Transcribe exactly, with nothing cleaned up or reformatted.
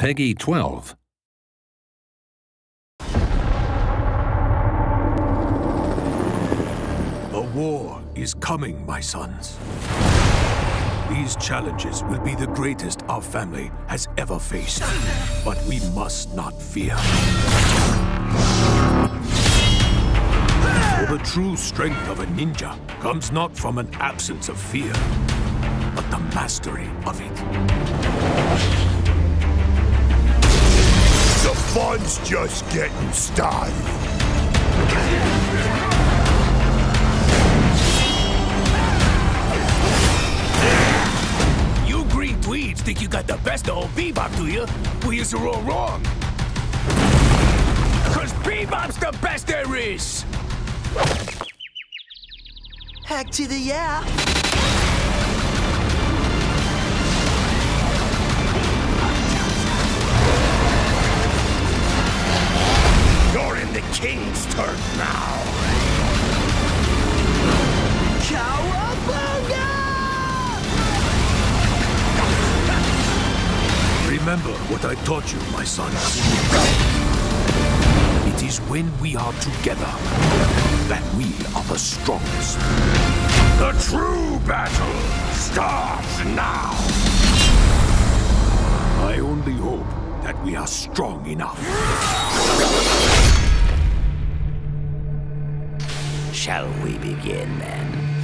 Peggy twelve. The war is coming, my sons. These challenges will be the greatest our family has ever faced. But we must not fear. For the true strength of a ninja comes not from an absence of fear, but the mastery of it. The fun's just getting started. Weeds think you got the best of old Bebop, do you? Well, you're all wrong. Cause Bebop's the best there is! Heck to the yeah! You're in the king's turn now! Cowabunga! Remember what I taught you, my sons. It is when we are together that we are the strongest. The true battle starts now. I only hope that we are strong enough. Shall we begin, then?